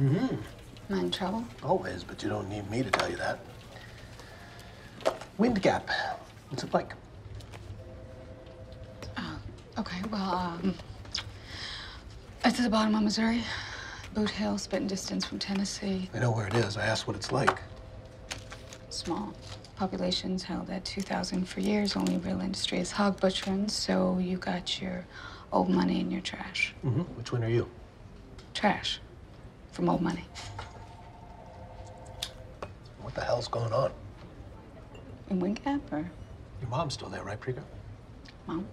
Mm-hmm. Not in trouble? Always, but you don't need me to tell you that. Wind Gap. What's it like? Okay, well, it's at the bottom of Missouri. Boot Hill, spitting distance from Tennessee. I know where it is. I asked what it's like. Small. Population's held at 2,000 for years. Only real industry is hog butchering, so you got your old money and your trash. Mm-hmm. Which one are you? Trash. From old money. What the hell's going on? In Wind Gap, or? Your mom's still there, right, Preaker? Mom?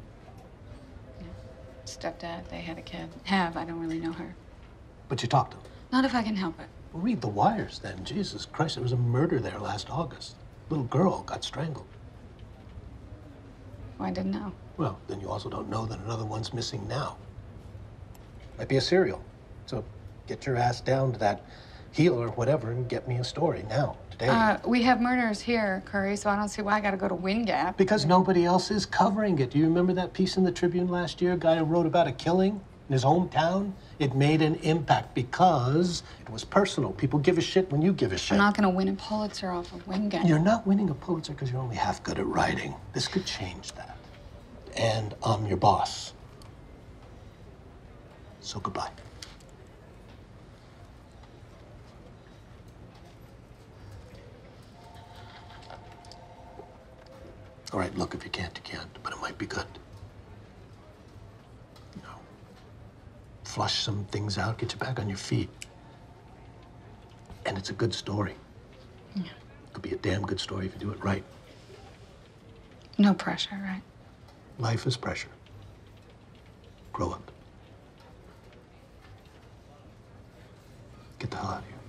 Yeah. Stepdad, they had a kid. I don't really know her. But you talked to them? Not if I can help it. Well, read the wires, then. Jesus Christ, there was a murder there last August. Little girl got strangled. Well, I didn't know. Well, then you also don't know that another one's missing now. Might be a serial. So get your ass down to that heel or whatever and get me a story now, today. We have murders here, Curry, so I don't see why I gotta go to Wind Gap. Because nobody else is covering it. Do you remember that piece in the Tribune last year? A guy who wrote about a killing in his hometown? It made an impact because it was personal. People give a shit when you give a shit. I'm not going to win a Pulitzer off of Wind Gap. You're not winning a Pulitzer because you're only half good at writing. This could change that. And I'm your boss. So goodbye. All right, look, if you can't, but it might be good. Flush some things out, get you back on your feet. And it's a good story. Yeah. Could be a damn good story if you do it right. No pressure, right? Life is pressure. Grow up. Get the hell out of here.